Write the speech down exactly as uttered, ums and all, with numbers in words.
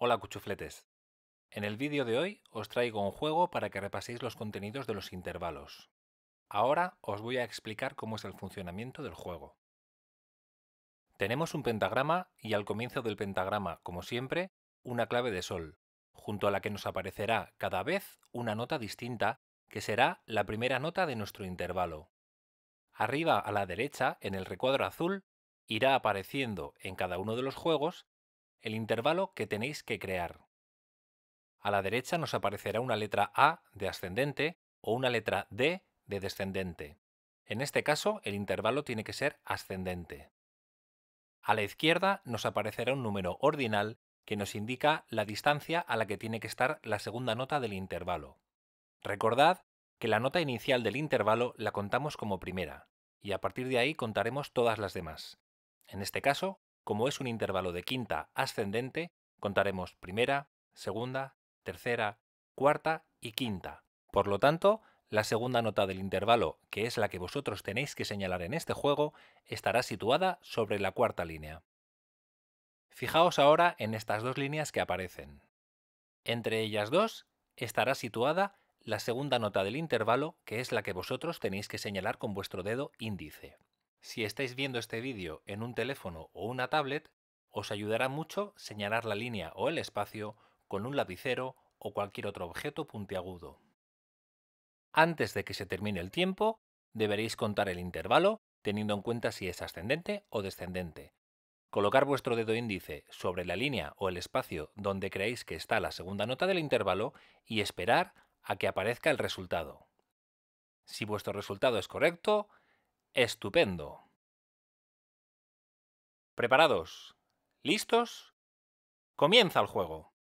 Hola cuchufletes, en el vídeo de hoy os traigo un juego para que repaséis los contenidos de los intervalos. Ahora os voy a explicar cómo es el funcionamiento del juego. Tenemos un pentagrama y al comienzo del pentagrama, como siempre, una clave de sol, junto a la que nos aparecerá cada vez una nota distinta que será la primera nota de nuestro intervalo. Arriba a la derecha, en el recuadro azul, irá apareciendo en cada uno de los juegos el intervalo que tenéis que crear. A la derecha nos aparecerá una letra A de ascendente o una letra D de descendente. En este caso, el intervalo tiene que ser ascendente. A la izquierda nos aparecerá un número ordinal que nos indica la distancia a la que tiene que estar la segunda nota del intervalo. Recordad que la nota inicial del intervalo la contamos como primera y a partir de ahí contaremos todas las demás. En este caso, como es un intervalo de quinta ascendente, contaremos primera, segunda, tercera, cuarta y quinta. Por lo tanto, la segunda nota del intervalo, que es la que vosotros tenéis que señalar en este juego, estará situada sobre la cuarta línea. Fijaos ahora en estas dos líneas que aparecen. Entre ellas dos estará situada la segunda nota del intervalo, que es la que vosotros tenéis que señalar con vuestro dedo índice. Si estáis viendo este vídeo en un teléfono o una tablet, os ayudará mucho señalar la línea o el espacio con un lapicero o cualquier otro objeto puntiagudo. Antes de que se termine el tiempo, deberéis contar el intervalo teniendo en cuenta si es ascendente o descendente. Colocar vuestro dedo índice sobre la línea o el espacio donde creéis que está la segunda nota del intervalo y esperar a que aparezca el resultado. Si vuestro resultado es correcto, ¡estupendo! ¿Preparados? ¿Listos? ¡Comienza el juego!